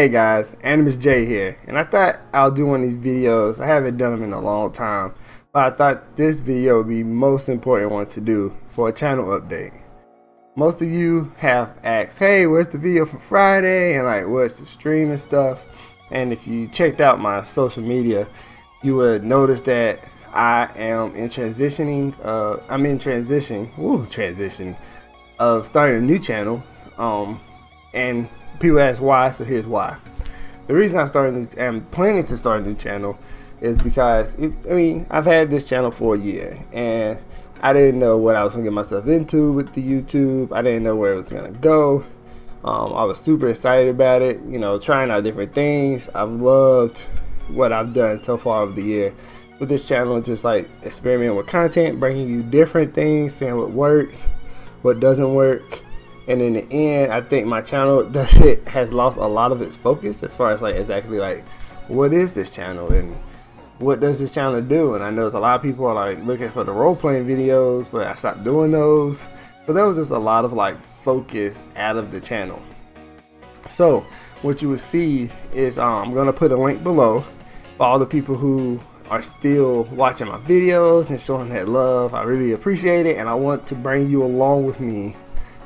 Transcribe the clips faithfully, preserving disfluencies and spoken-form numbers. Hey guys, Animus J here, and I thought I'll do one of these videos. I haven't done them in a long time, but I thought this video would be most important one to do for a channel update. Most of you have asked, hey, where's the video from Friday, and like what's the stream and stuff. And if you checked out my social media, you would notice that I am in transitioning uh, I'm in transition ooh, transition of starting a new channel, um, and people ask why, so here's why. The reason I started and planning to start a new channel is because it, I mean I've had this channel for a year and I didn't know what I was gonna get myself into with the YouTube. I didn't know where it was gonna go. Um, I was super excited about it, you know, trying out different things. I've loved what I've done so far over the year with this channel, just like experimenting with content, bringing you different things, seeing what works, what doesn't work. And in the end, I think my channel does it has lost a lot of its focus as far as like exactly like what is this channel and what does this channel do. And I know a lot of people are like looking for the role playing videos, but I stopped doing those. But there was just a lot of like focus out of the channel. So what you will see is um, I'm gonna put a link below for all the people who are still watching my videos and showing that love. I really appreciate it, and I want to bring you along with me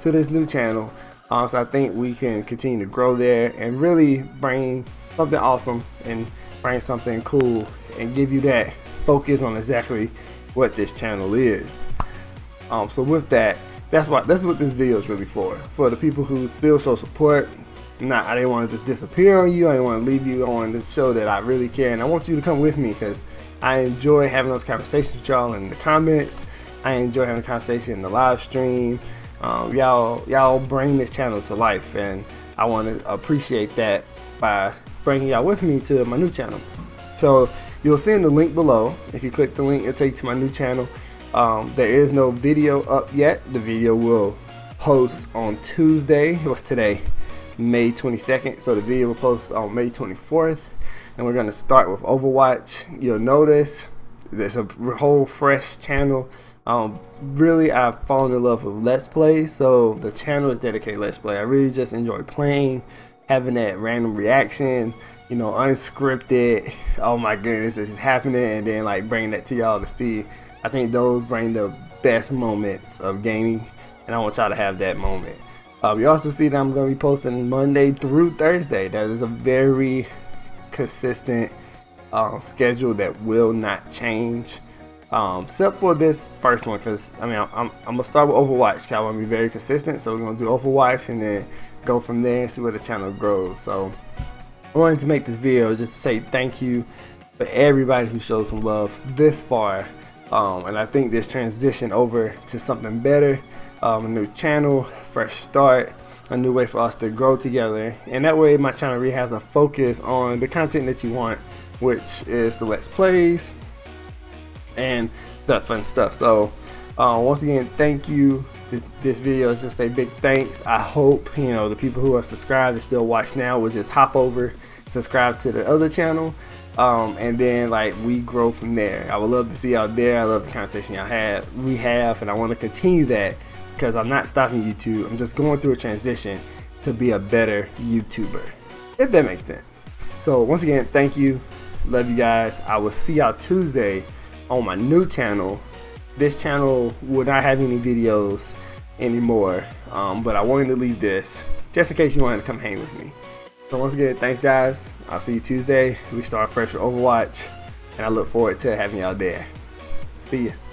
to this new channel, um, so I think we can continue to grow there and really bring something awesome and bring something cool and give you that focus on exactly what this channel is. Um, so with that, that's why that's what this video is really for. For the people who still show support. Not I didn't want to just disappear on you. I didn't want to leave you. I wanted to show that I really care, and I want you to come with me because I enjoy having those conversations with y'all in the comments. I enjoy having a conversation in the live stream. Um, y'all y'all bring this channel to life, and I want to appreciate that by bringing y'all with me to my new channel. So you'll see in the link below, if you click the link, it'll take you to my new channel. Um, there is no video up yet. The video will post on Tuesday. It was today, May twenty-second, so the video will post on May twenty-fourth, and we're going to start with Overwatch. You'll notice there's a whole fresh channel. Um, really, I've fallen in love with Let's Play, so the channel is dedicated to Let's Play. I really just enjoy playing, having that random reaction, you know, unscripted, oh my goodness, this is happening, and then like bringing that to y'all to see. I think those bring the best moments of gaming, and I want y'all to have that moment. Um, you also see that I'm going to be posting Monday through Thursday. That is a very consistent um, schedule that will not change. Um, except for this first one, because I mean I'm, I'm, I'm gonna start with Overwatch. I want to be very consistent, so we're gonna do Overwatch and then go from there and see where the channel grows. So I wanted to make this video just to say thank you for everybody who showed some love this far, um, and I think this transition over to something better, um, a new channel, fresh start, a new way for us to grow together, and that way my channel really has a focus on the content that you want, which is the Let's Plays and that fun stuff. So uh, once again, thank you. This, this video is just a big thanks. I hope, you know, the people who are subscribed and still watch now will just hop over, subscribe to the other channel, um, and then like we grow from there. I would love to see y'all there. I love the conversation y'all had we have, and I want to continue that because I'm not stopping YouTube. I'm just going through a transition to be a better YouTuber, if that makes sense. So once again, thank you, love you guys. I will see y'all Tuesday on my new channel. This channel will not have any videos anymore, um, but I wanted to leave this just in case you wanted to come hang with me. So once again, thanks guys. I'll see you Tuesday. We start fresh with Overwatch, and I look forward to having y'all there. See ya.